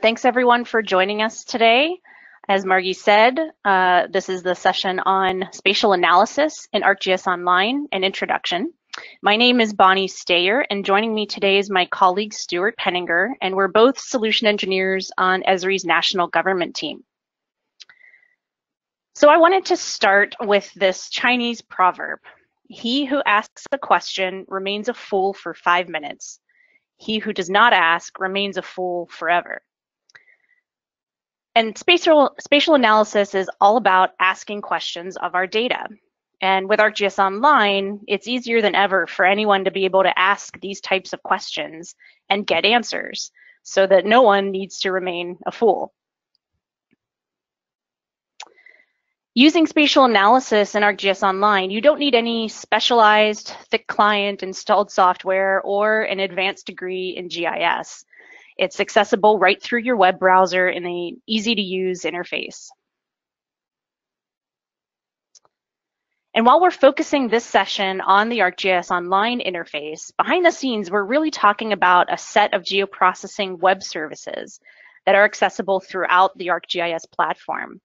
Thanks everyone for joining us today. As Margie said, this is the session on spatial analysis in ArcGIS Online, an introduction. My name is Bonnie Steyer, and joining me today is my colleague Stuart Penninger, and we're both solution engineers on Esri's national government team. So I wanted to start with this Chinese proverb. He who asks a question remains a fool for 5 minutes. He who does not ask remains a fool forever. And spatial analysis is all about asking questions of our data. And with ArcGIS Online, it's easier than ever for anyone to be able to ask these types of questions and get answers so that no one needs to remain a fool. Using spatial analysis in ArcGIS Online, you don't need any specialized thick client installed software or an advanced degree in GIS. It's accessible right through your web browser in an easy to use interface. And while we're focusing this session on the ArcGIS Online interface, behind the scenes, we're really talking about a set of geoprocessing web services that are accessible throughout the ArcGIS platform.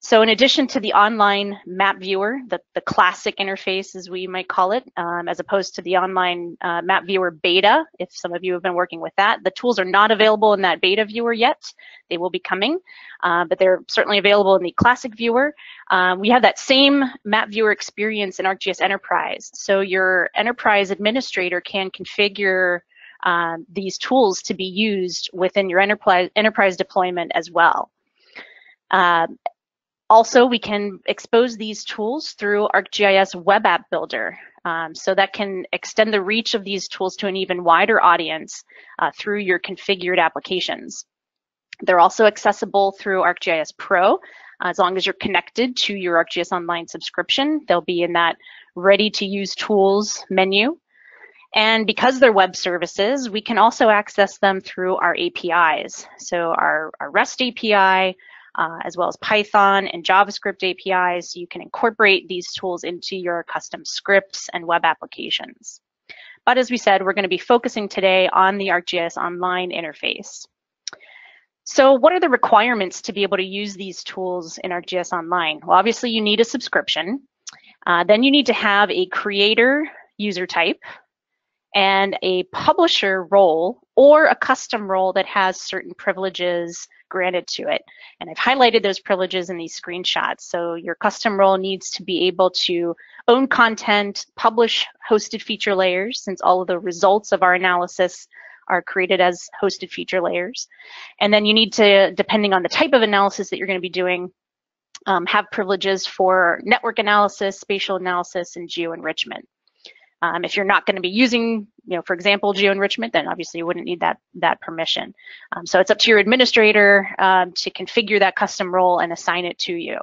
So in addition to the online map viewer, the classic interface, as we might call it, as opposed to the online map viewer beta, if some of you have been working with that, the tools are not available in that beta viewer yet. They will be coming, but they're certainly available in the classic viewer. We have that same map viewer experience in ArcGIS Enterprise. So your enterprise administrator can configure these tools to be used within your enterprise deployment as well. Also, we can expose these tools through ArcGIS Web App Builder, so that can extend the reach of these tools to an even wider audience through your configured applications. They're also accessible through ArcGIS Pro. As long as you're connected to your ArcGIS Online subscription, they'll be in that ready-to-use tools menu. And because they're web services, we can also access them through our APIs, so our REST API, as well as Python and JavaScript APIs, so you can incorporate these tools into your custom scripts and web applications. But as we said, we're going to be focusing today on the ArcGIS Online interface. So what are the requirements to be able to use these tools in ArcGIS Online? Well, obviously you need a subscription. Then you need to have a creator user type and a publisher role or a custom role that has certain privileges granted to it. And I've highlighted those privileges in these screenshots. So your custom role needs to be able to own content, publish hosted feature layers, since all of the results of our analysis are created as hosted feature layers. And then you need to, depending on the type of analysis that you're going to be doing, have privileges for network analysis, spatial analysis, and geo-enrichment. If you're not going to be using, for example, geo-enrichment, then obviously you wouldn't need that permission. So it's up to your administrator to configure that custom role and assign it to you.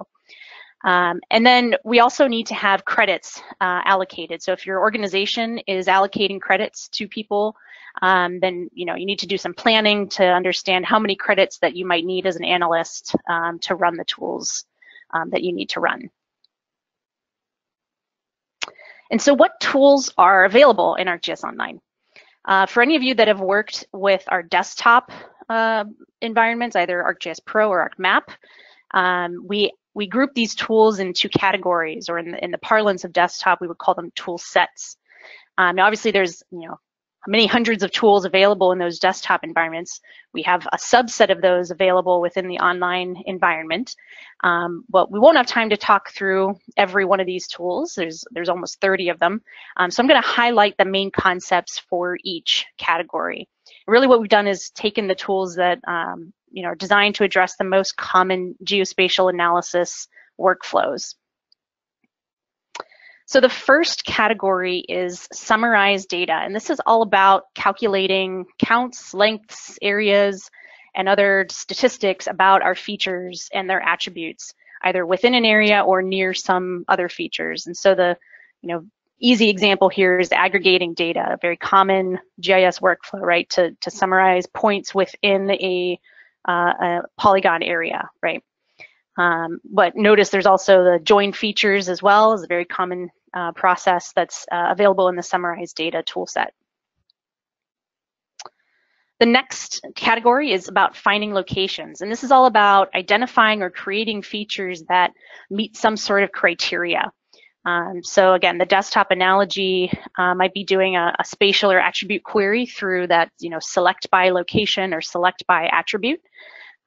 And then we also need to have credits allocated. So if your organization is allocating credits to people, then you need to do some planning to understand how many credits that you might need as an analyst to run the tools that you need to run. And so what tools are available in ArcGIS Online? For any of you that have worked with our desktop environments, either ArcGIS Pro or ArcMap, we group these tools into categories, or in the parlance of desktop, we would call them tool sets. Now obviously there's many hundreds of tools available in those desktop environments. We have a subset of those available within the online environment. But we won't have time to talk through every one of these tools. There's almost 30 of them. So I'm going to highlight the main concepts for each category. Really what we've done is taken the tools that are designed to address the most common geospatial analysis workflows. So the first category is summarized data, and this is all about calculating counts, lengths, areas, and other statistics about our features and their attributes, either within an area or near some other features. And so the easy example here is aggregating data, a very common GIS workflow, right? To summarize points within a polygon area, right? But notice there's also the join features as well, is a very common process that's available in the summarized data toolset. The next category is about finding locations, and this is all about identifying or creating features that meet some sort of criteria. So again, the desktop analogy might be doing a spatial or attribute query through that, select by location or select by attribute,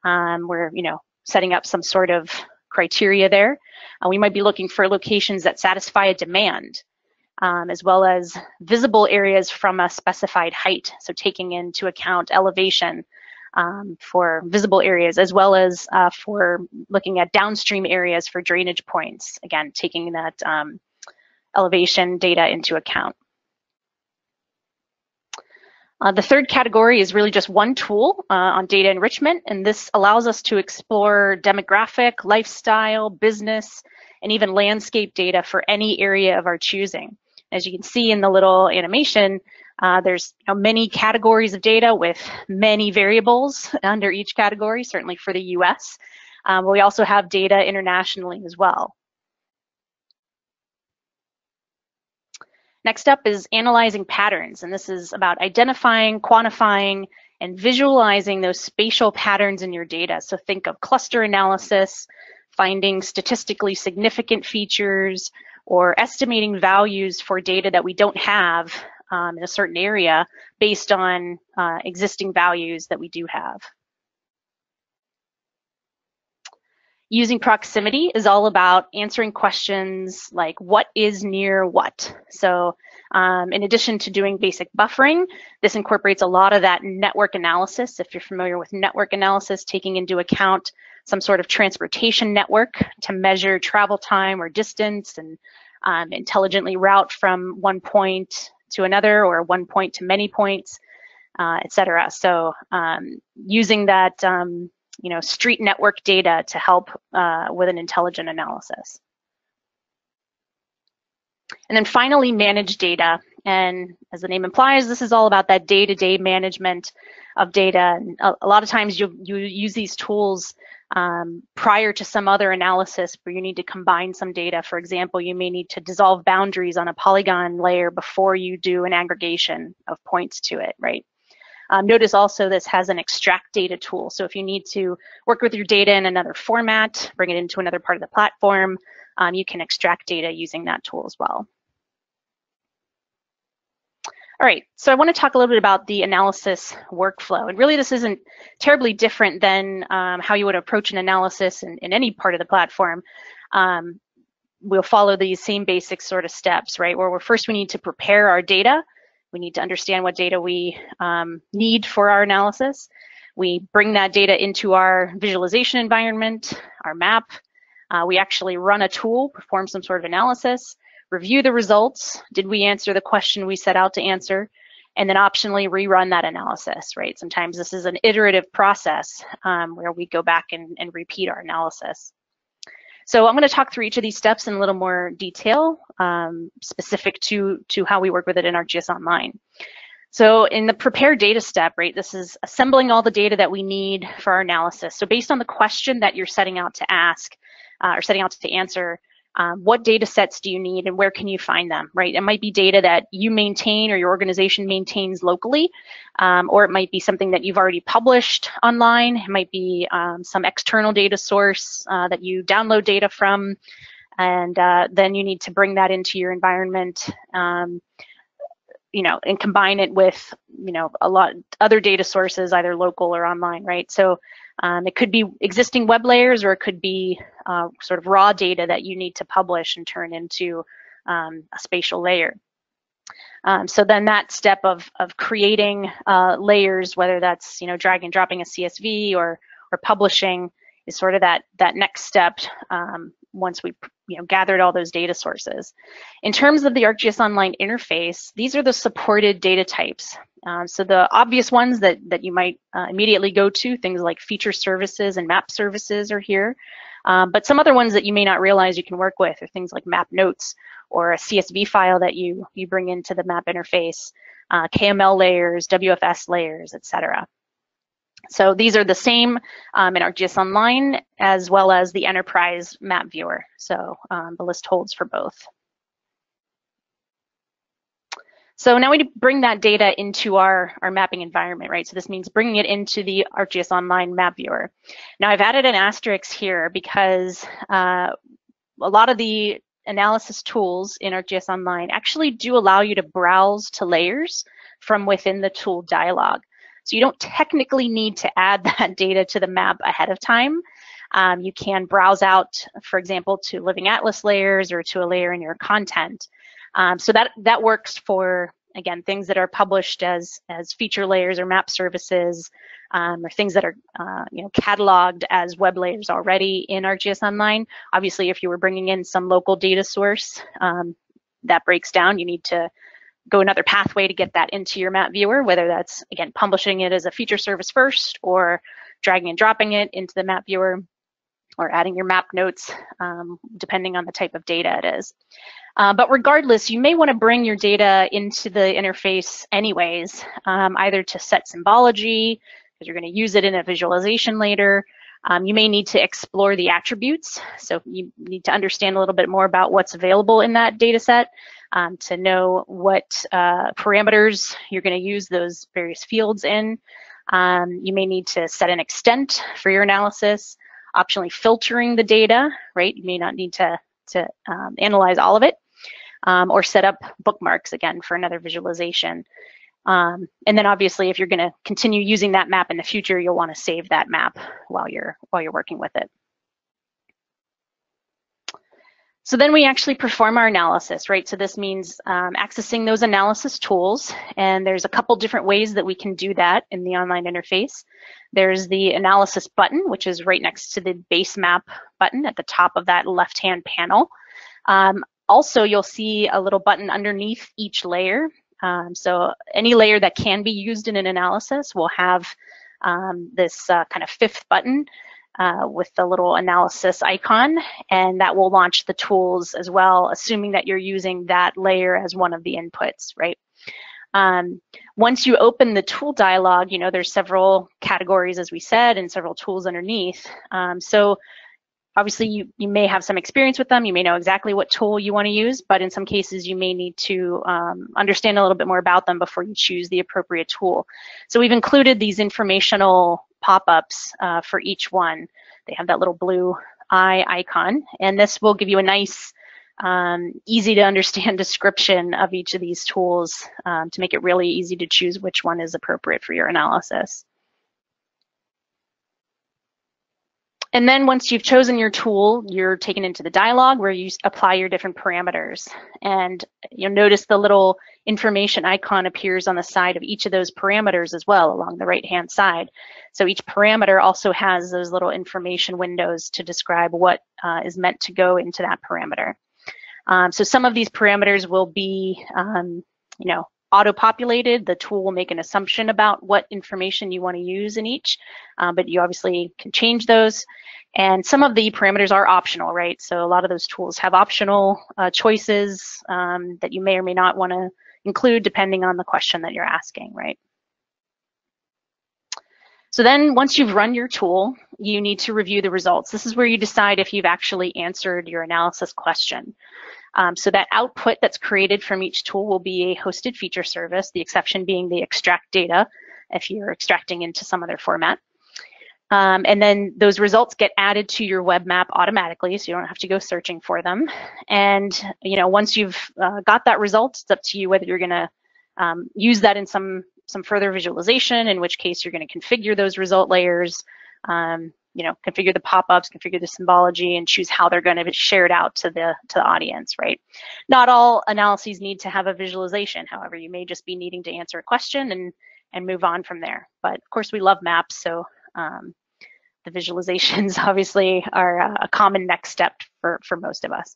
where, setting up some sort of criteria there. We might be looking for locations that satisfy a demand, as well as visible areas from a specified height. So taking into account elevation for visible areas, as well as for looking at downstream areas for drainage points. Again, taking that elevation data into account. The third category is really just one tool on data enrichment, and this allows us to explore demographic, lifestyle, business, and even landscape data for any area of our choosing. As you can see in the little animation, there's many categories of data with many variables under each category, certainly for the US, but we also have data internationally as well. Next up is analyzing patterns, and this is about identifying, quantifying, and visualizing those spatial patterns in your data. So think of cluster analysis, finding statistically significant features, or estimating values for data that we don't have in a certain area based on existing values that we do have. Using proximity is all about answering questions like what is near what. So in addition to doing basic buffering, this incorporates a lot of that network analysis. If you're familiar with network analysis, taking into account some sort of transportation network to measure travel time or distance and intelligently route from one point to another or one point to many points, etc. So using that street network data to help with an intelligent analysis. And then finally, manage data. And as the name implies, this is all about that day-to-day management of data. And a lot of times you use these tools prior to some other analysis where you need to combine some data. For example, you may need to dissolve boundaries on a polygon layer before you do an aggregation of points to it, right? Notice also this has an extract data tool. So if you need to work with your data in another format, bring it into another part of the platform, you can extract data using that tool as well. All right, so I want to talk a little bit about the analysis workflow. And really this isn't terribly different than how you would approach an analysis in any part of the platform. We'll follow these same basic sort of steps, right? Where first we need to prepare our data. We need to understand what data we need for our analysis. We bring that data into our visualization environment, our map. We actually run a tool, perform some sort of analysis, review the results. Did we answer the question we set out to answer? And then optionally rerun that analysis, right? Sometimes this is an iterative process where we go back and repeat our analysis. So I'm going to talk through each of these steps in a little more detail, specific to how we work with it in ArcGIS Online. So in the prepare data step, right, this is assembling all the data that we need for our analysis. So based on the question that you're setting out to ask or setting out to answer, what data sets do you need and where can you find them, right? It might be data that you maintain or your organization maintains locally, or it might be something that you've already published online. It might be some external data source that you download data from, and then you need to bring that into your environment, and combine it with, a lot other data sources, either local or online, right? So it could be existing web layers, or it could be sort of raw data that you need to publish and turn into a spatial layer. So then that step of creating layers, whether that's drag and dropping a CSV or publishing, is sort of that next step once we've gathered all those data sources. In terms of the ArcGIS Online interface, these are the supported data types. So the obvious ones that you might immediately go to, things like feature services and map services are here. But some other ones that you may not realize you can work with are things like map notes or a CSV file that you bring into the map interface, KML layers, WFS layers, etc. So these are the same in ArcGIS Online as well as the Enterprise Map Viewer. So the list holds for both. So now we need to bring that data into our mapping environment, right? So this means bringing it into the ArcGIS Online Map Viewer. Now I've added an asterisk here because a lot of the analysis tools in ArcGIS Online actually do allow you to browse to layers from within the tool dialog. So you don't technically need to add that data to the map ahead of time. You can browse out, for example, to Living Atlas layers or to a layer in your content. So that works for, again, things that are published as feature layers or map services, or things that are cataloged as web layers already in ArcGIS Online. Obviously, if you were bringing in some local data source, that breaks down. You need to go another pathway to get that into your map viewer, whether that's, again, publishing it as a feature service first or dragging and dropping it into the map viewer, or adding your map notes, depending on the type of data it is. But regardless, you may want to bring your data into the interface anyways, either to set symbology, because you're going to use it in a visualization later. You may need to explore the attributes, so you need to understand a little bit more about what's available in that data set to know what parameters you're going to use those various fields in. You may need to set an extent for your analysis, optionally filtering the data, right? You may not need to analyze all of it, or set up bookmarks, again, for another visualization. And then obviously, if you're going to continue using that map in the future, you'll want to save that map while you're working with it. So then we actually perform our analysis, right? So this means accessing those analysis tools, and there's a couple different ways that we can do that in the online interface. There's the analysis button, which is right next to the base map button at the top of that left-hand panel. Also, you'll see a little button underneath each layer. So any layer that can be used in an analysis will have this kind of fifth button with the little analysis icon, and that will launch the tools as well, assuming that you're using that layer as one of the inputs, right? Once you open the tool dialog, you know, there's several categories, as we said, and several tools underneath. So obviously you may have some experience with them, you may know exactly what tool you want to use, but in some cases you may need to understand a little bit more about them before you choose the appropriate tool. So we've included these informational pop-ups for each one. They have that little blue eye icon, and this will give you a nice, easy to understand description of each of these tools to make it really easy to choose which one is appropriate for your analysis. And then once you've chosen your tool, you're taken into the dialog where you apply your different parameters. And you'll notice the little information icon appears on the side of each of those parameters as well, along the right-hand side. So each parameter also has those little information windows to describe what is meant to go into that parameter. So some of these parameters will be, auto-populated. The tool will make an assumption about what information you want to use in each, but you obviously can change those. And some of the parameters are optional, right? So a lot of those tools have optional choices that you may or may not want to include depending on the question that you're asking, right? So then once you've run your tool, you need to review the results. This is where you decide if you've actually answered your analysis question. So that output that's created from each tool will be a hosted feature service, the exception being the extract data if you're extracting into some other format. And then those results get added to your web map automatically, so you don't have to go searching for them. And once you've got that result, it's up to you whether you're going to use that in some further visualization, in which case you're going to configure those result layers, configure the pop-ups, configure the symbology, and choose how they're going to be shared out to the audience, right? Not all analyses need to have a visualization. However, you may just be needing to answer a question and move on from there. But of course, we love maps, so the visualizations obviously are a common next step for most of us.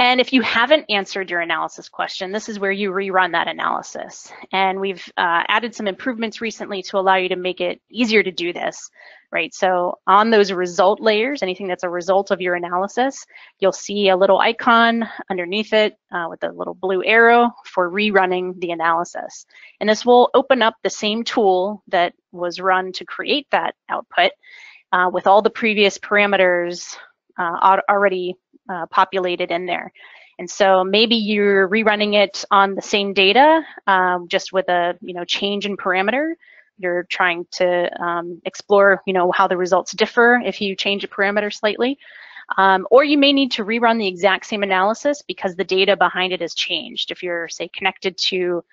And if you haven't answered your analysis question, this is where you rerun that analysis. And we've added some improvements recently to allow you to make it easier to do this, right? So on those result layers, anything that's a result of your analysis, you'll see a little icon underneath it with a little blue arrow for rerunning the analysis. And this will open up the same tool that was run to create that output with all the previous parameters already populated in there. And so maybe you're rerunning it on the same data, just with a change in parameter. You're trying to explore how the results differ if you change a parameter slightly. Or you may need to rerun the exact same analysis because the data behind it has changed. If you're, say, connected to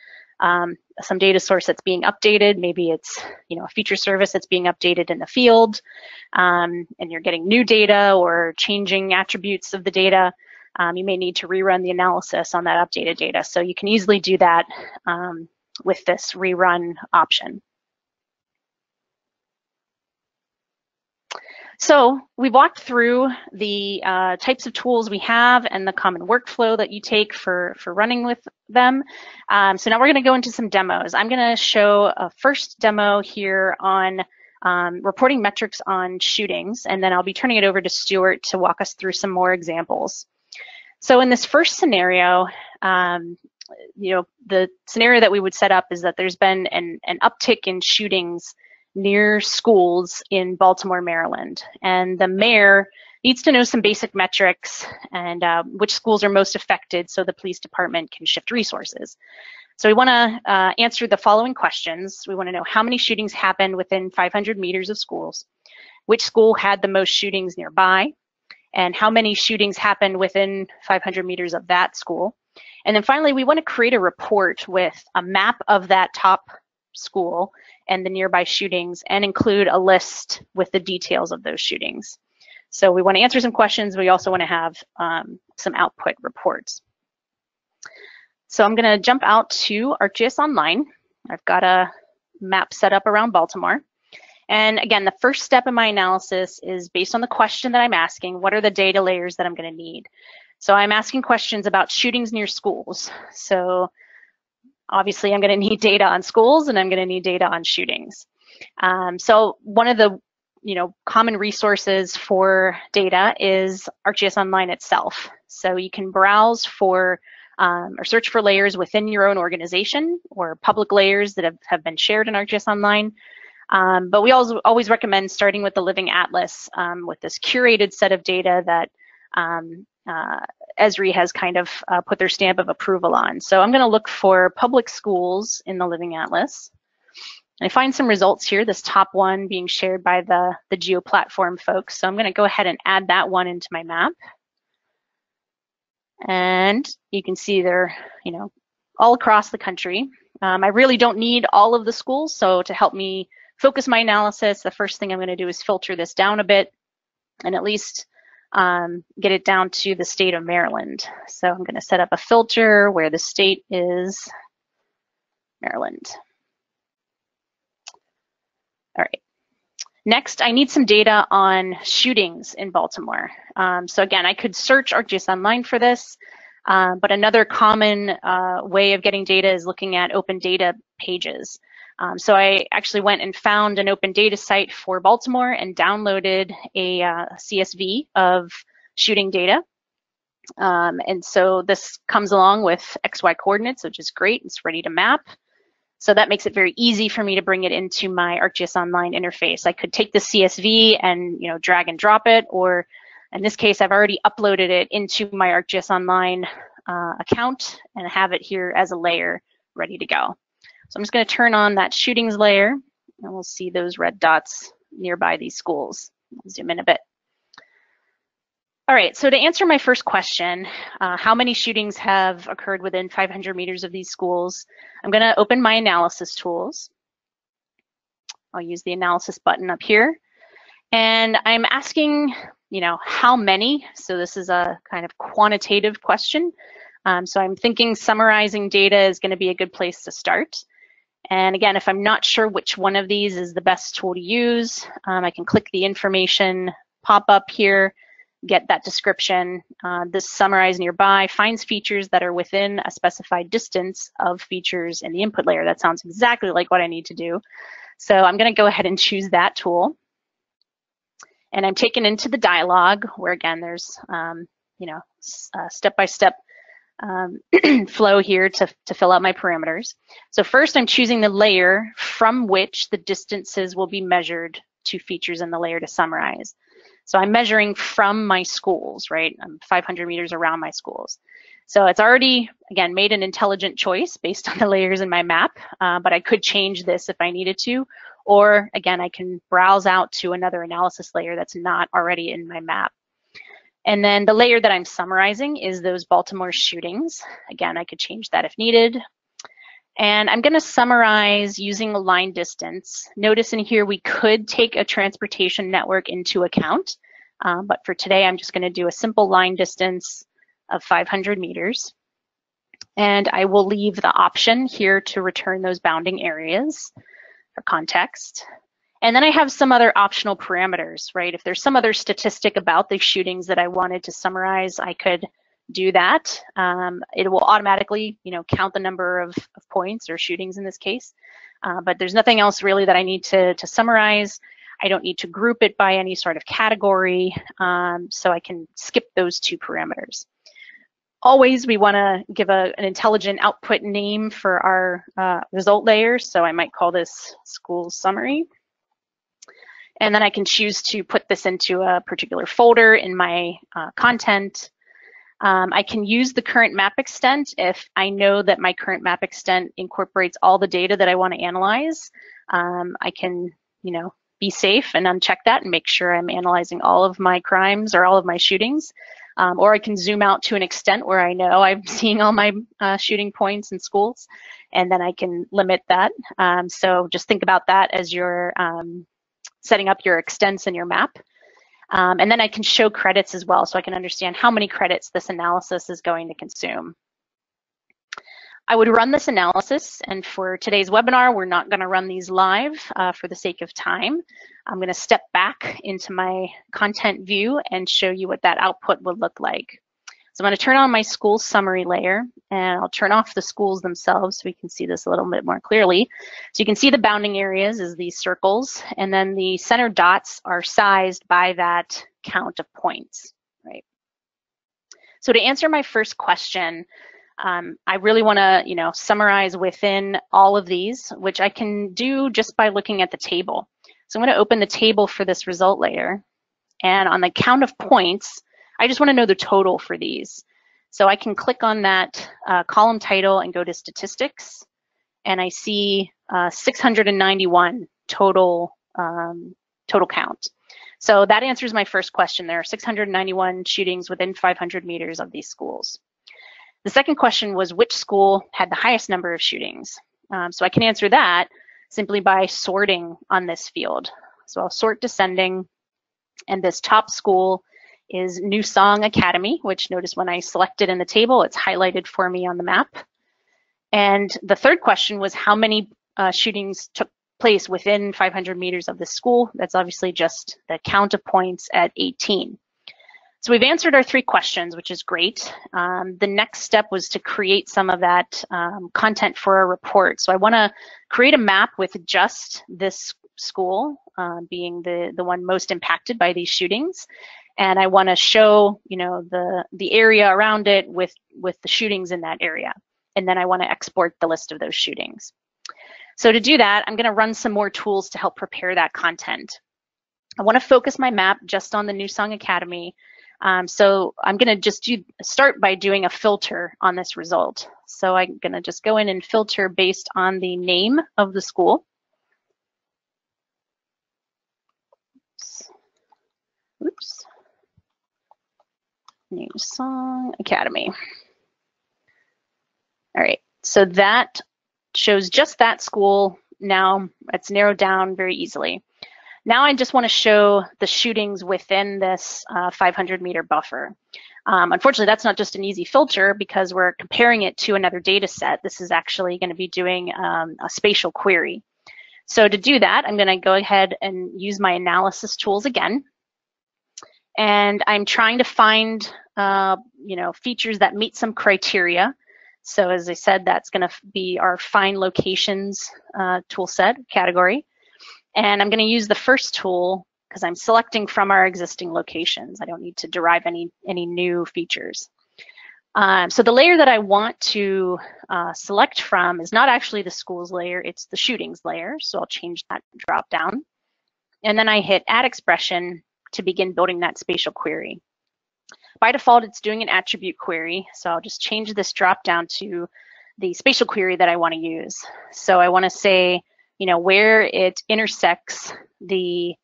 some data source that's being updated, maybe it's a feature service that's being updated in the field, and you're getting new data or changing attributes of the data, you may need to rerun the analysis on that updated data. So you can easily do that with this rerun option. So we walked through the types of tools we have and the common workflow that you take for running with them. So now we're going to go into some demos. I'm going to show a first demo here on reporting metrics on shootings, and then I'll be turning it over to Stuart to walk us through some more examples. So in this first scenario, the scenario that we would set up is that there's been an uptick in shootings near schools in Baltimore, Maryland, and the mayor needs to know some basic metrics and which schools are most affected so the police department can shift resources. So we want to answer the following questions. We want to know how many shootings happened within 500 meters of schools, which school had the most shootings nearby, and how many shootings happened within 500 meters of that school. And then finally, we want to create a report with a map of that top school and the nearby shootings, and include a list with the details of those shootings. So we want to answer some questions. We also want to have some output reports. So I'm going to jump out to ArcGIS Online. I've got a map set up around Baltimore. And again, the first step in my analysis is based on the question that I'm asking: what are the data layers that I'm going to need? So I'm asking questions about shootings near schools. So obviously, I'm going to need data on schools, and I'm going to need data on shootings. So one of the common resources for data is ArcGIS Online itself. So you can browse for or search for layers within your own organization or public layers that have been shared in ArcGIS Online. But we always recommend starting with the Living Atlas with this curated set of data that Esri has kind of put their stamp of approval on. So I'm going to look for public schools in the Living Atlas. And I find some results here, this top one being shared by the GeoPlatform folks. So I'm going to go ahead and add that one into my map. And you can see they're, all across the country. I really don't need all of the schools. So to help me focus my analysis, the first thing I'm going to do is filter this down a bit and at least get it down to the state of Maryland. So I'm going to set up a filter where the state is Maryland. All right. Next, I need some data on shootings in Baltimore. So again, I could search ArcGIS Online for this, but another common way of getting data is looking at open data pages. So I actually went and found an open data site for Baltimore and downloaded a CSV of shooting data. And so this comes along with XY coordinates, which is great. It's ready to map. So that makes it very easy for me to bring it into my ArcGIS Online interface. I could take the CSV and drag and drop it, or in this case, I've already uploaded it into my ArcGIS Online account and have it here as a layer ready to go. So I'm just going to turn on that shootings layer, and we'll see those red dots nearby these schools. I'll zoom in a bit. All right, so to answer my first question, how many shootings have occurred within 500 meters of these schools? I'm going to open my analysis tools. I'll use the analysis button up here. And I'm asking, how many? So this is a kind of quantitative question. So I'm thinking summarizing data is going to be a good place to start. And again, if I'm not sure which one of these is the best tool to use, I can click the information pop-up here, get that description. This summarize nearby finds features that are within a specified distance of features in the input layer. That sounds exactly like what I need to do. So I'm going to go ahead and choose that tool. And I'm taken into the dialog where, again, there's step-by-step flow here to fill out my parameters. So first I'm choosing the layer from which the distances will be measured to features in the layer to summarize. So I'm measuring from my schools, right? I'm 500 meters around my schools. So it's already, again, made an intelligent choice based on the layers in my map, but I could change this if I needed to. Or again, I can browse out to another analysis layer that's not already in my map. And then the layer that I'm summarizing is those Baltimore shootings. Again, I could change that if needed. And I'm going to summarize using a line distance. Notice in here we could take a transportation network into account, but for today I'm just going to do a simple line distance of 500 meters. And I will leave the option here to return those bounding areas for context. And then I have some other optional parameters, right? If there's some other statistic about the shootings that I wanted to summarize, I could do that. It will automatically, you know, count the number of points or shootings in this case. But there's nothing else really that I need to summarize. I don't need to group it by any sort of category, so I can skip those two parameters. Always, we want to give an intelligent output name for our result layer, so I might call this school summary. And then I can choose to put this into a particular folder in my content. I can use the current map extent if I know that my current map extent incorporates all the data that I want to analyze. I can, you know, be safe and uncheck that and make sure I'm analyzing all of my crimes or all of my shootings. Or I can zoom out to an extent where I know I'm seeing all my shooting points in schools, and then I can limit that. So just think about that as you're setting up your extents in your map. And then I can show credits as well, so I can understand how many credits this analysis is going to consume. I would run this analysis, and for today's webinar, we're not going to run these live for the sake of time. I'm going to step back into my content view and show you what that output would look like. So I'm going to turn on my school summary layer, and I'll turn off the schools themselves so we can see this a little bit more clearly. So you can see the bounding areas is these circles, and then the center dots are sized by that count of points, right? So to answer my first question, I really want to, you know, summarize within all of these, which I can do just by looking at the table. So I'm going to open the table for this result layer, and on the count of points, I just want to know the total for these. So I can click on that column title and go to statistics, and I see 691 total, total count. So that answers my first question. There are 691 shootings within 500 meters of these schools. The second question was which school had the highest number of shootings? So I can answer that simply by sorting on this field. So I'll sort descending, and this top school is New Song Academy, which notice when I selected in the table, it's highlighted for me on the map. And the third question was how many shootings took place within 500 meters of the school. That's obviously just the count of points at 18. So we've answered our three questions, which is great. The next step was to create some of that content for a report. So I want to create a map with just this school being the one most impacted by these shootings. And I want to show, you know, the area around it with the shootings in that area. And then I want to export the list of those shootings. So to do that, I'm going to run some more tools to help prepare that content. I want to focus my map just on the New Song Academy. So I'm going to just start by doing a filter on this result. So I'm going to just go in and filter based on the name of the school. Oops. New Song Academy. All right, so that shows just that school. Now it's narrowed down very easily. Now I just want to show the shootings within this 500 meter buffer. Unfortunately, that's not just an easy filter because we're comparing it to another data set. This is actually going to be doing a spatial query. So to do that, I'm going to go ahead and use my analysis tools again. And I'm trying to find you know, features that meet some criteria. So as I said, that's going to be our find locations tool set category. And I'm going to use the first tool because I'm selecting from our existing locations. I don't need to derive any new features. So the layer that I want to select from is not actually the schools layer, it's the shootings layer. So I'll change that drop down. And then I hit add expression to begin building that spatial query. By default, it's doing an attribute query. So I'll just change this drop down to the spatial query that I want to use. So I want to say, you know, where it intersects the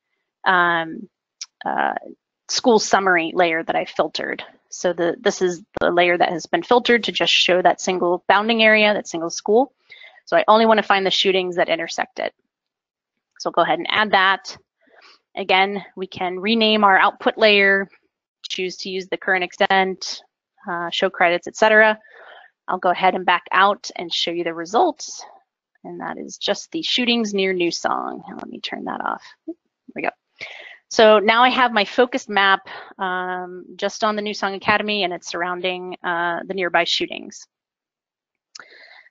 school summary layer that I filtered. So this is the layer that has been filtered to just show that single bounding area, that single school. So I only want to find the shootings that intersect it. So I'll go ahead and add that. Again, we can rename our output layer, choose to use the current extent, show credits, etc. I'll go ahead and back out and show you the results. And that is just the shootings near New Song. And let me turn that off. There we go. So now I have my focused map just on the New Song Academy and it's surrounding the nearby shootings.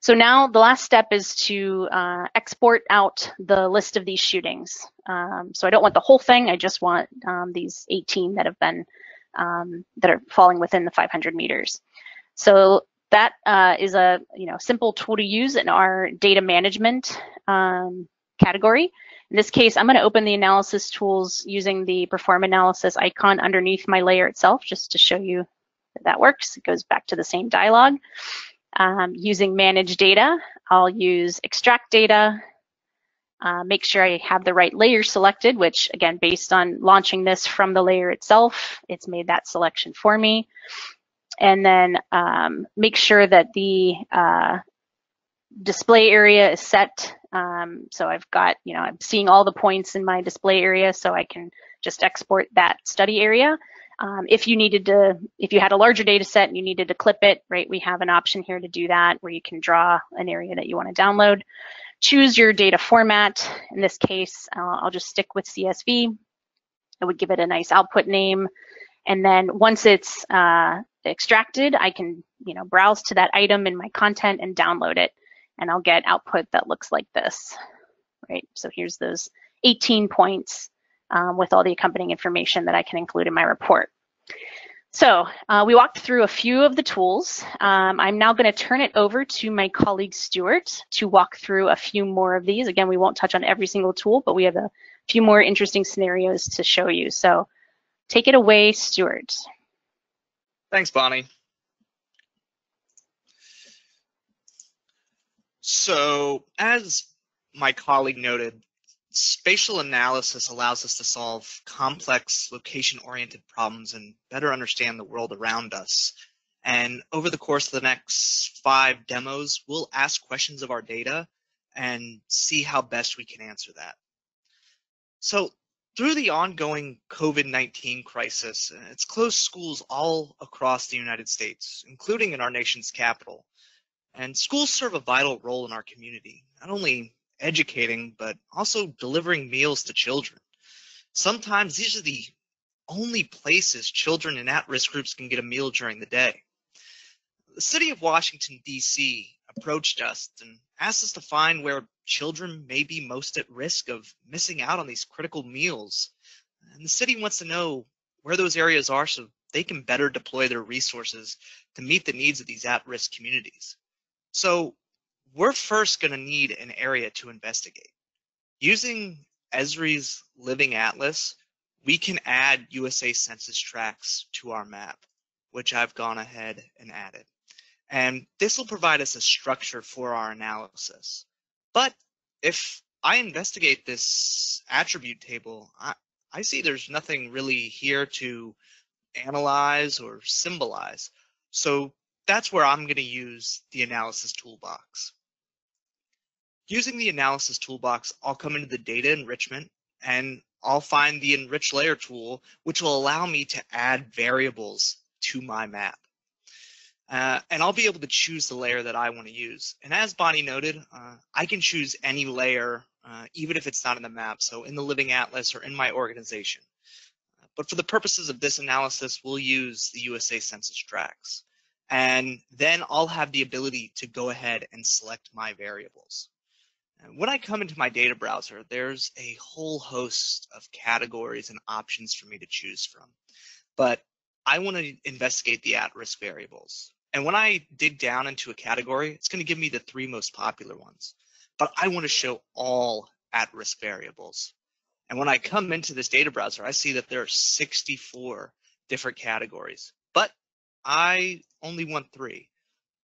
So now the last step is to export out the list of these shootings. So I don't want the whole thing. I just want these 18 that have been, that are falling within the 500 meters. So that is a simple tool to use in our data management category. In this case, I'm going to open the analysis tools using the perform analysis icon underneath my layer itself, just to show you that, that works. It goes back to the same dialog. Using manage data, I'll use extract data, make sure I have the right layer selected, which again, based on launching this from the layer itself, it's made that selection for me. And then make sure that the display area is set. So I've got, I'm seeing all the points in my display area, so I can just export that study area. If you had a larger data set and you needed to clip it, right, we have an option here to do that where you can draw an area that you want to download. Choose your data format. In this case, I'll just stick with CSV. I would give it a nice output name. And then once it's extracted, I can browse to that item in my content and download it, and I'll get output that looks like this, right? So here's those 18 points with all the accompanying information that I can include in my report. So we walked through a few of the tools. I'm now going to turn it over to my colleague Stuart to walk through a few more of these. Again, we won't touch on every single tool, but we have a few more interesting scenarios to show you. So take it away, Stuart. Thanks, Bonnie. So, as my colleague noted, spatial analysis allows us to solve complex location-oriented problems and better understand the world around us. And over the course of the next 5 demos, we'll ask questions of our data and see how best we can answer that. So, through the ongoing COVID-19 crisis, it's closed schools all across the United States, including in our nation's capital. And schools serve a vital role in our community, not only educating, but also delivering meals to children. Sometimes these are the only places children in at-risk groups can get a meal during the day. The city of Washington, D.C. approached us and asked us to find where children may be most at risk of missing out on these critical meals. And the city wants to know where those areas are so they can better deploy their resources to meet the needs of these at-risk communities. So we're first going to need an area to investigate. Using Esri's Living Atlas, we can add USA Census tracts to our map, which I've gone ahead and added. And this will provide us a structure for our analysis. But if I investigate this attribute table, I see there's nothing really here to analyze or symbolize. So that's where I'm going to use the analysis toolbox. Using the analysis toolbox, I'll come into the data enrichment and I'll find the enrich layer tool, which will allow me to add variables to my map. And I'll be able to choose the layer that I want to use. And as Bonnie noted, I can choose any layer, even if it's not in the map, so in the Living Atlas or in my organization. But for the purposes of this analysis, we'll use the USA Census tracts. And then I'll have the ability to go ahead and select my variables. And when I come into my data browser, there's a whole host of categories and options for me to choose from. But I want to investigate the at-risk variables. And when I dig down into a category, it's going to give me the 3 most popular ones. But I want to show all at-risk variables. And when I come into this data browser, I see that there are 64 different categories. I only want three.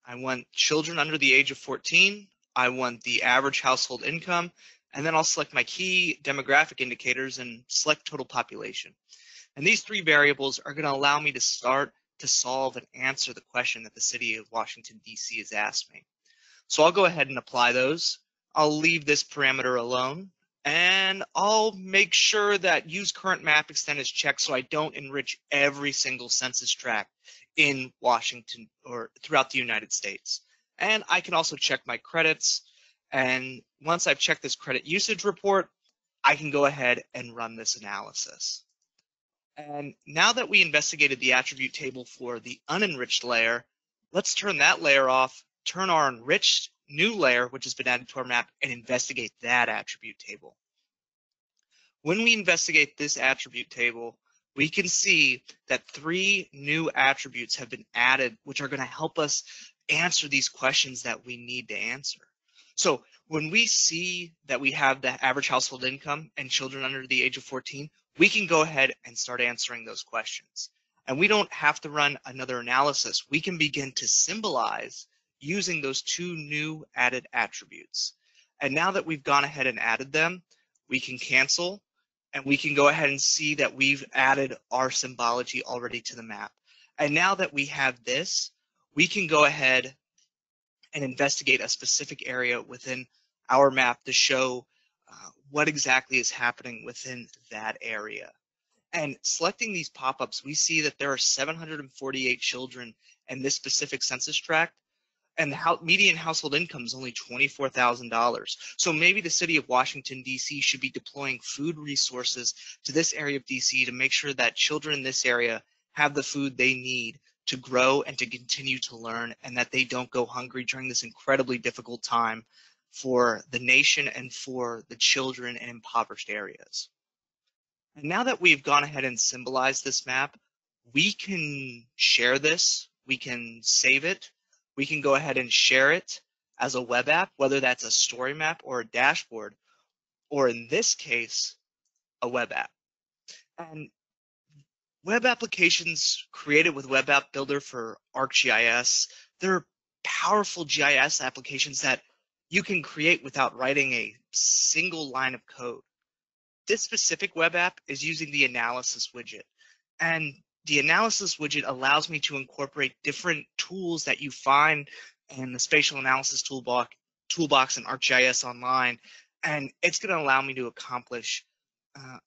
I want children under the age of 14, I want the average household income, and then I'll select my key demographic indicators and select total population. And these three variables are going to allow me to start to solve and answer the question that the city of Washington, D.C. has asked me. So I'll go ahead and apply those. I'll leave this parameter alone, and I'll make sure that use current map extent is checked so I don't enrich every single census tract in Washington or throughout the United States. And I can also check my credits. And once I've checked this credit usage report, I can go ahead and run this analysis. And now that we investigated the attribute table for the unenriched layer, let's turn that layer off, turn our enriched new layer, which has been added to our map, and investigate that attribute table. When we investigate this attribute table, we can see that three new attributes have been added, which are going to help us answer these questions that we need to answer. So when we see that we have the average household income and children under the age of 14, we can go ahead and start answering those questions. And we don't have to run another analysis. We can begin to symbolize using those two new added attributes. And now that we've gone ahead and added them, we can cancel, and we can go ahead and see that we've added our symbology already to the map. And now that we have this, we can go ahead and investigate a specific area within our map to show what exactly is happening within that area. And selecting these pop-ups, we see that there are 748 children in this specific census tract, and the median household income is only $24,000. So maybe the city of Washington, D.C. should be deploying food resources to this area of D.C. to make sure that children in this area have the food they need to grow and to continue to learn, and that they don't go hungry during this incredibly difficult time for the nation and for the children in impoverished areas. And now that we've gone ahead and symbolized this map, we can share this, we can save it, we can go ahead and share it as a web app, whether that's a story map or a dashboard, or in this case, a web app. And web applications created with Web App Builder for ArcGIS, they're powerful GIS applications that you can create without writing a single line of code. This specific web app is using the analysis widget, and the analysis widget allows me to incorporate different tools that you find in the spatial analysis toolbox in ArcGIS Online, and it's going to allow me to accomplish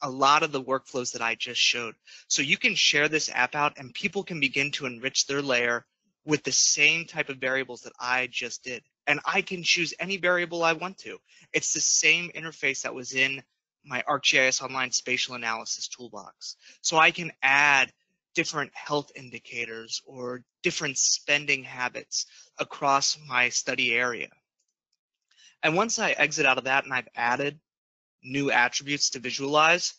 a lot of the workflows that I just showed. So you can share this app out, and people can begin to enrich their layer with the same type of variables that I just did. And I can choose any variable I want to. It's the same interface that was in my ArcGIS Online spatial analysis toolbox. So I can add different health indicators or different spending habits across my study area. And once I exit out of that and I've added new attributes to visualize,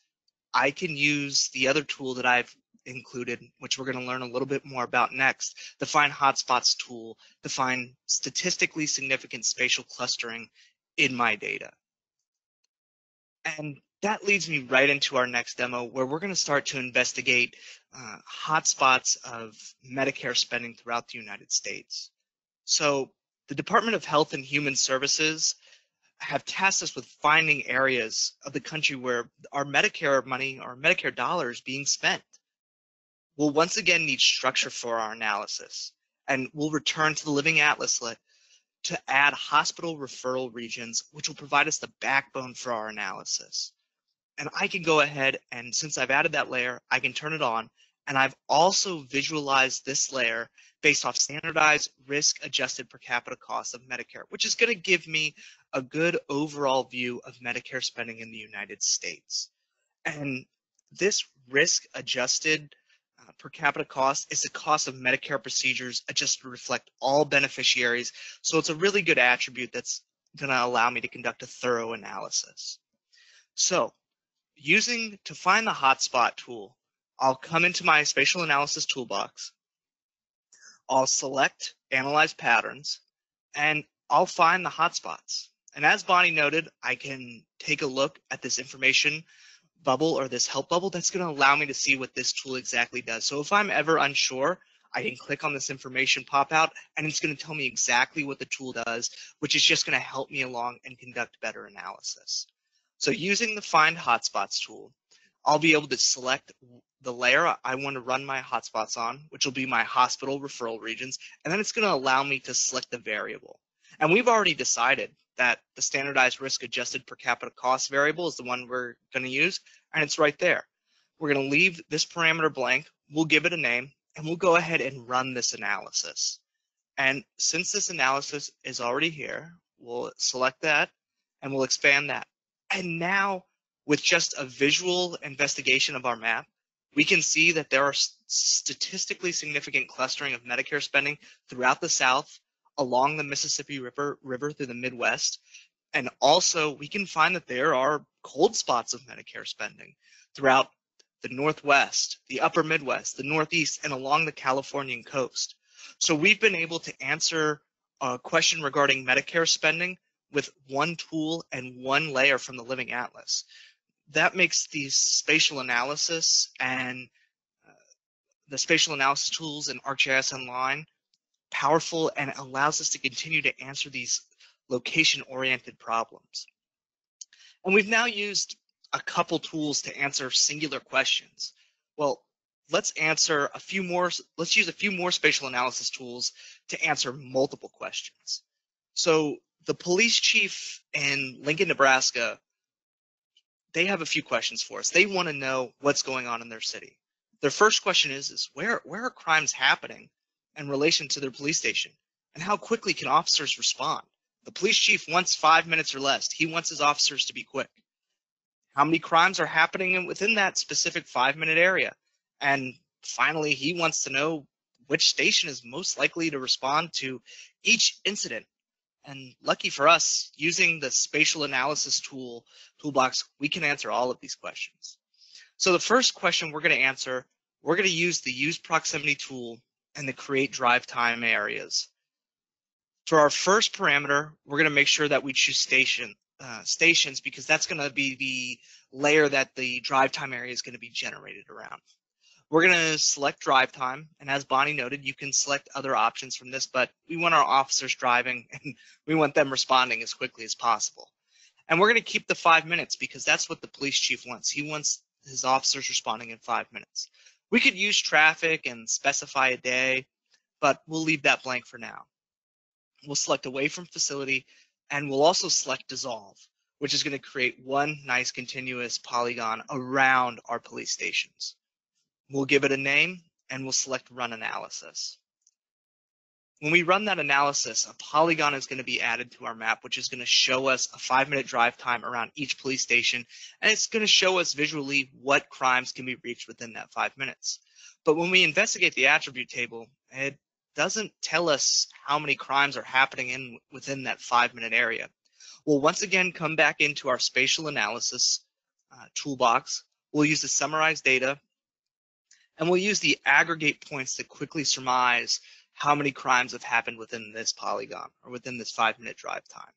I can use the other tool that I've included, which we're going to learn a little bit more about next, the Find Hotspots tool, to find statistically significant spatial clustering in my data. And that leads me right into our next demo, where we're going to start to investigate hotspots of Medicare spending throughout the United States. So the Department of Health and Human Services have tasked us with finding areas of the country where our Medicare money, our Medicare dollars being spent. We'll once again need structure for our analysis, and we'll return to the Living Atlas to add hospital referral regions, which will provide us the backbone for our analysis. And I can go ahead, and since I've added that layer, I can turn it on, and I've also visualized this layer based off standardized risk adjusted per capita costs of Medicare, which is going to give me a good overall view of Medicare spending in the United States. And this risk adjusted per capita cost is the cost of Medicare procedures adjusted to reflect all beneficiaries. So it's a really good attribute that's going to allow me to conduct a thorough analysis. So using to find the hotspot tool, I'll come into my spatial analysis toolbox. I'll select Analyze Patterns, and I'll find the hotspots. And as Bonnie noted, I can take a look at this information bubble or this help bubble that's going to allow me to see what this tool exactly does. So if I'm ever unsure, I can click on this information pop out, and it's going to tell me exactly what the tool does, which is just going to help me along and conduct better analysis. So using the Find Hotspots tool, I'll be able to select the layer I want to run my hotspots on, which will be my hospital referral regions, and then it's going to allow me to select the variable. And we've already decided that the standardized risk adjusted per capita cost variable is the one we're going to use, and it's right there. We're going to leave this parameter blank, we'll give it a name, and we'll go ahead and run this analysis. And since this analysis is already here, we'll select that and we'll expand that. And now with just a visual investigation of our map, we can see that there are statistically significant clustering of Medicare spending throughout the South, along the Mississippi River through the Midwest. And also we can find that there are cold spots of Medicare spending throughout the Northwest, the upper Midwest, the Northeast, and along the Californian coast. So we've been able to answer a question regarding Medicare spending with one tool and one layer from the Living Atlas. That makes the spatial analysis and the spatial analysis tools in ArcGIS Online powerful and allows us to continue to answer these location-oriented problems. And we've now used a couple tools to answer singular questions. Well, let's use a few more spatial analysis tools to answer multiple questions. So the police chief in Lincoln, Nebraska, they have a few questions for us. They want to know what's going on in their city. Their first question is where are crimes happening in relation to their police station? And how quickly can officers respond? The police chief wants 5 minutes or less. He wants his officers to be quick. How many crimes are happening within that specific 5 minute area? And finally, he wants to know which station is most likely to respond to each incident. And lucky for us, using the spatial analysis toolbox, we can answer all of these questions. So the first question we're going to answer, we're going to use the Use Proximity tool and the Create Drive Time Areas. For our first parameter, we're going to make sure that we choose stations because that's going to be the layer that the drive time area is going to be generated around. We're going to select drive time, and as Bonnie noted, you can select other options from this, but we want our officers driving and we want them responding as quickly as possible. And we're going to keep the 5 minutes because that's what the police chief wants. He wants his officers responding in 5 minutes. We could use traffic and specify a day, but we'll leave that blank for now. We'll select away from facility, and we'll also select dissolve, which is going to create one nice continuous polygon around our police stations. We'll give it a name and we'll select run analysis. When we run that analysis, a polygon is going to be added to our map, which is going to show us a 5 minute drive time around each police station. And it's going to show us visually what crimes can be reached within that 5 minutes. But when we investigate the attribute table, it doesn't tell us how many crimes are happening within that 5 minute area. We'll once again come back into our spatial analysis toolbox. We'll use the summarize data, and we'll use the aggregate points to quickly surmise how many crimes have happened within this polygon or within this 5 minute drive time.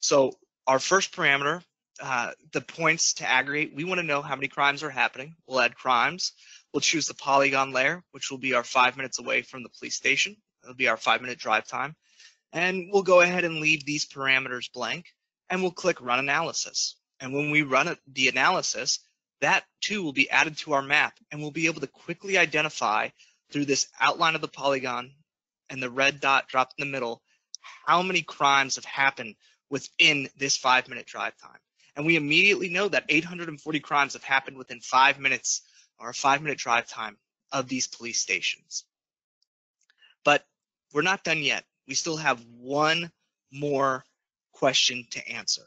So our first parameter, the points to aggregate, we want to know how many crimes are happening. We'll add crimes. We'll choose the polygon layer, which will be our 5 minutes away from the police station. It'll be our 5 minute drive time. And we'll go ahead and leave these parameters blank, and we'll click run analysis. And when we run the analysis, that too will be added to our map, and we'll be able to quickly identify through this outline of the polygon and the red dot dropped in the middle, how many crimes have happened within this 5 minute drive time. And we immediately know that 840 crimes have happened within 5 minutes or a 5 minute drive time of these police stations. But we're not done yet. We still have one more question to answer.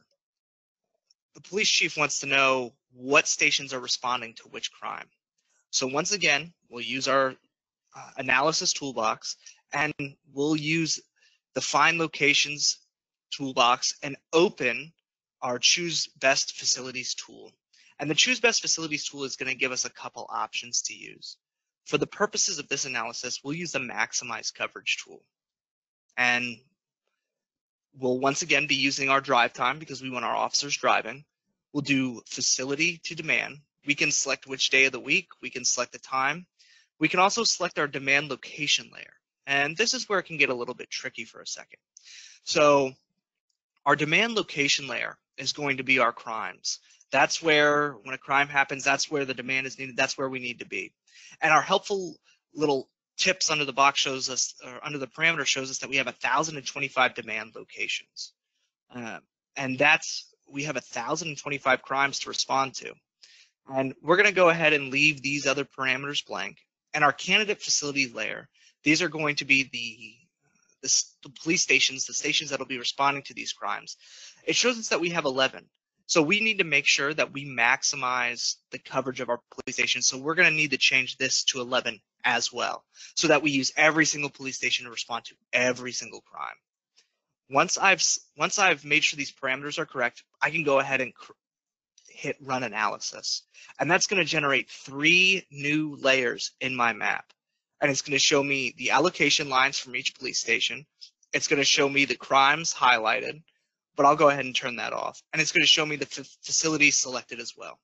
The police chief wants to know what stations are responding to which crime. So once again, we'll use our analysis toolbox, and we'll use the find locations toolbox and open our choose best facilities tool. And the choose best facilities tool is going to give us a couple options to use. For the purposes of this analysis, we'll use the maximize coverage tool, and we'll once again be using our drive time because we want our officers driving. We'll do facility to demand. We can select which day of the week, we can select the time. We can also select our demand location layer. And this is where it can get a little bit tricky for a second. So our demand location layer is going to be our crimes. That's where, when a crime happens, that's where the demand is needed. That's where we need to be. And our helpful little tips under the box shows us, or under the parameter shows us, that we have 1,025 demand locations. And that's, we have 1,025 crimes to respond to. And we're going to go ahead and leave these other parameters blank. And our candidate facility layer, these are going to be the police stations, the stations that will be responding to these crimes. It shows us that we have 11. So we need to make sure that we maximize the coverage of our police stations. So we're going to need to change this to 11 as well, so that we use every single police station to respond to every single crime. Once I've made sure these parameters are correct, I can go ahead and hit run analysis. And that's going to generate 3 new layers in my map. And it's going to show me the allocation lines from each police station. It's going to show me the crimes highlighted, but I'll go ahead and turn that off. And it's going to show me the facilities selected as well.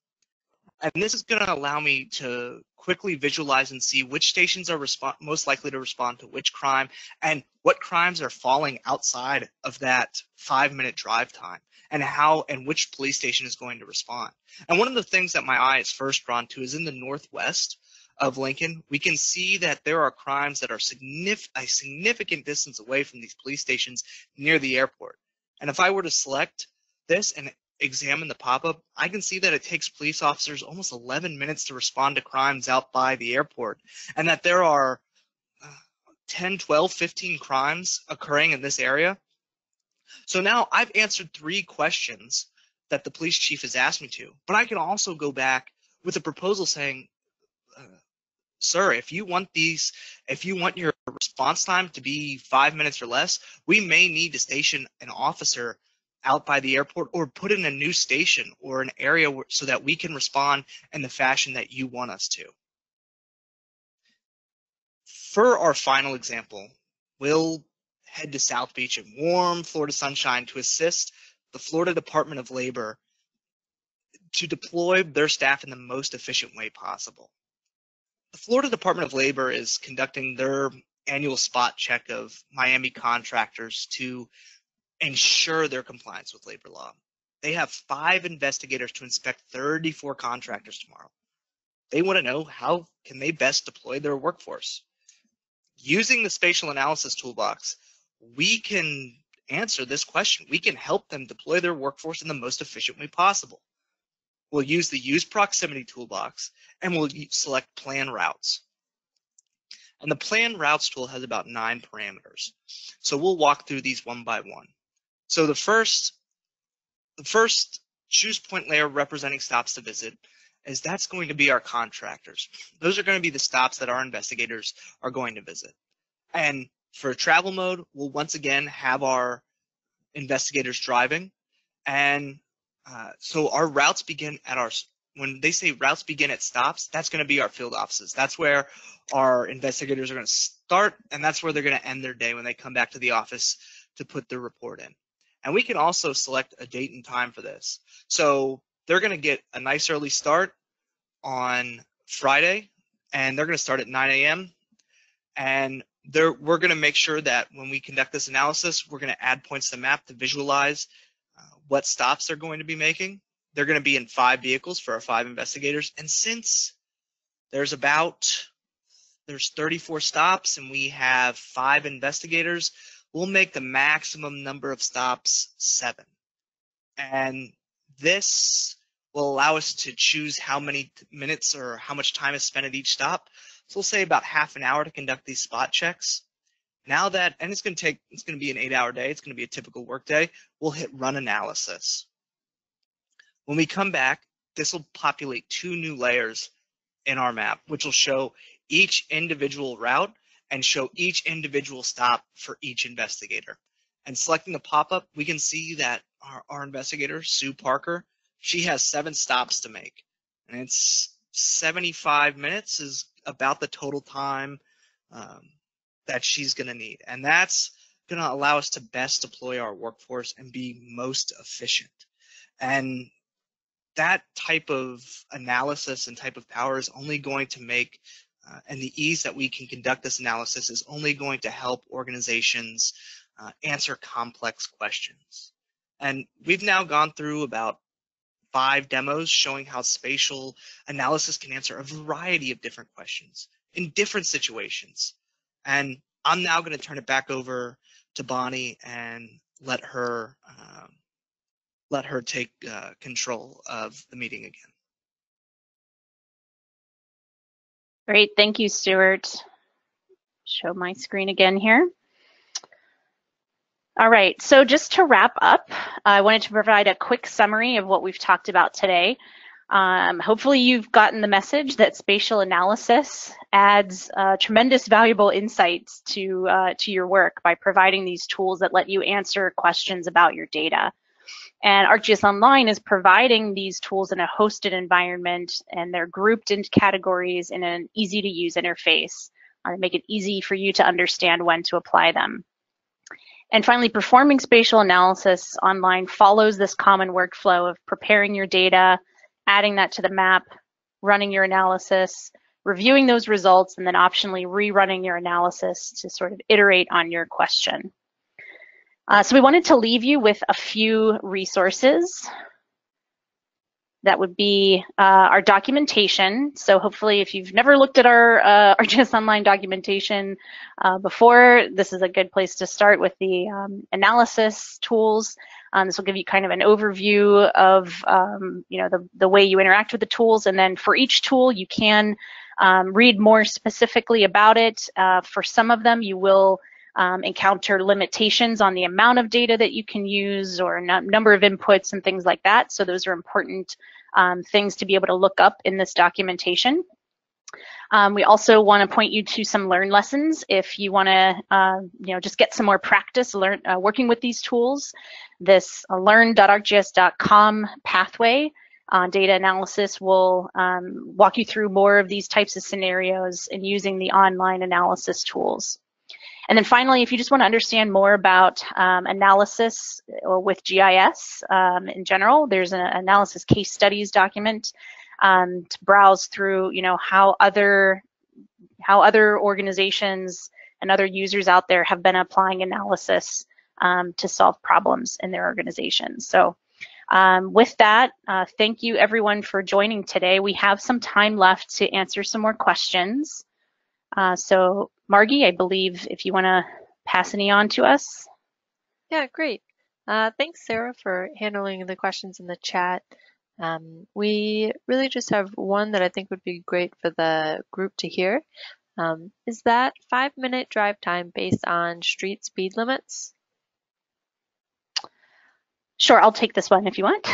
And this is going to allow me to quickly visualize and see which stations are most likely to respond to which crime, and what crimes are falling outside of that 5-minute drive time, and how and which police station is going to respond. And one of the things that my eye is first drawn to is in the northwest of Lincoln. We can see that there are crimes that are a significant distance away from these police stations near the airport. And if I were to select this and examine the pop-up, I can see that it takes police officers almost 11 minutes to respond to crimes out by the airport, and that there are 10, 12, 15 crimes occurring in this area. So now I've answered 3 questions that the police chief has asked me to, but I can also go back with a proposal saying, sir, if you want your response time to be 5 minutes or less, we may need to station an officer out by the airport, or put in a new station or an area so that we can respond in the fashion that you want us to. For our final example, we'll head to South Beach in warm Florida sunshine to assist the Florida Department of Labor to deploy their staff in the most efficient way possible. The Florida Department of Labor is conducting their annual spot check of Miami contractors to ensure their compliance with labor law. They have 5 investigators to inspect 34 contractors tomorrow. They want to know how can they best deploy their workforce. Using the spatial analysis toolbox, we can answer this question. We can help them deploy their workforce in the most efficient way possible. We'll use the Use Proximity toolbox, and we'll select Plan Routes. And the Plan Routes tool has about 9 parameters. So we'll walk through these one by one. So the first choose point layer representing stops to visit is that's going to be our contractors. Those are going to be the stops that our investigators are going to visit. And for travel mode, we'll once again have our investigators driving. And so our routes begin at our, when they say routes begin at stops, that's going to be our field offices. That's where our investigators are going to start, and that's where they're going to end their day when they come back to the office to put their report in. And we can also select a date and time for this. So they're going to get a nice early start on Friday, and they're going to start at 9 a.m. And we're going to make sure that when we conduct this analysis, we're going to add points to the map to visualize what stops they're going to be making. They're going to be in 5 vehicles for our 5 investigators. And since there's 34 stops and we have 5 investigators, we'll make the maximum number of stops 7. And this will allow us to choose how many minutes or how much time is spent at each stop. So we'll say about half an hour to conduct these spot checks. Now that, and it's going to be an 8-hour day. It's going to be a typical work day. We'll hit run analysis. When we come back, this will populate 2 new layers in our map, which will show each individual route and show each individual stop for each investigator. And selecting the pop-up, we can see that our investigator, Sue Parker, she has 7 stops to make. And it's 75 minutes is about the total time that she's going to need. And that's going to allow us to best deploy our workforce and be most efficient. And that type of analysis and type of power is only going to make and the ease that we can conduct this analysis is only going to help organizations answer complex questions. And we've now gone through about 5 demos showing how spatial analysis can answer a variety of different questions in different situations. And I'm now going to turn it back over to Bonnie and let her take control of the meeting again. Great, thank you, Stuart. Show my screen again here. All right, so just to wrap up, I wanted to provide a quick summary of what we've talked about today. Hopefully you've gotten the message that spatial analysis adds tremendous valuable insights to your work by providing these tools that let you answer questions about your data. And ArcGIS Online is providing these tools in a hosted environment, and they're grouped into categories in an easy-to-use interface to make it easy for you to understand when to apply them. And finally, performing spatial analysis online follows this common workflow of preparing your data, adding that to the map, running your analysis, reviewing those results, and then optionally rerunning your analysis to sort of iterate on your question. So we wanted to leave you with a few resources. That would be our documentation. So hopefully if you've never looked at our ArcGIS Online documentation before, this is a good place to start with the analysis tools. This will give you kind of an overview of the way you interact with the tools, and then for each tool you can read more specifically about it. For some of them you will encounter limitations on the amount of data that you can use or number of inputs and things like that. So those are important things to be able to look up in this documentation. We also want to point you to some learn lessons if you want to, just get some more practice working with these tools. This learn.arcgis.com pathway on data analysis will walk you through more of these types of scenarios in using the online analysis tools. And then finally, if you just want to understand more about analysis or with GIS in general, there's an analysis case studies document to browse through, how other organizations and other users out there have been applying analysis to solve problems in their organizations. So with that, thank you everyone for joining today. We have some time left to answer some more questions. So Margie, I believe if you want to pass any on to us. Yeah, great. Thanks, Sarah, for handling the questions in the chat. We really just have one that I think would be great for the group to hear. Is that 5-minute drive time based on street speed limits? Sure, I'll take this one if you want.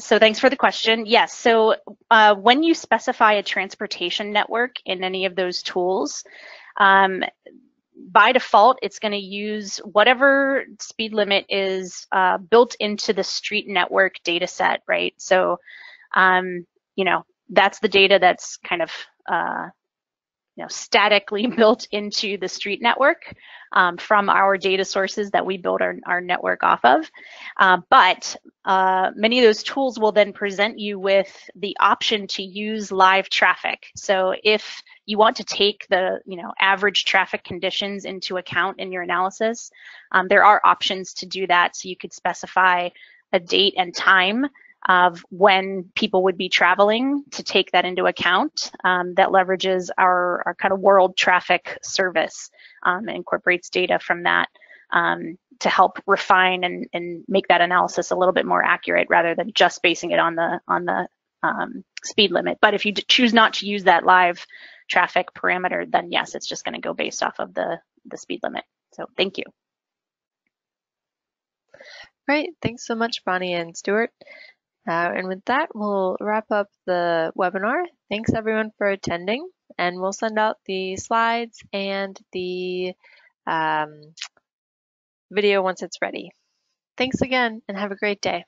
So thanks for the question. Yes, so when you specify a transportation network in any of those tools, by default, it's going to use whatever speed limit is built into the street network data set, right? So, that's the data that's kind of statically built into the street network from our data sources that we build our network off of. But many of those tools will then present you with the option to use live traffic. So if you want to take the average traffic conditions into account in your analysis, there are options to do that. So you could specify a date and time of when people would be traveling to take that into account. That leverages our kind of world traffic service and incorporates data from that to help refine and make that analysis a little bit more accurate rather than just basing it on the speed limit. But if you choose not to use that live traffic parameter, then yes, it's just going to go based off of the speed limit. So thank you. Great, thanks so much, Bonnie and Stuart. And with that, we'll wrap up the webinar. Thanks everyone for attending, and we'll send out the slides and the video once it's ready. Thanks again, and have a great day.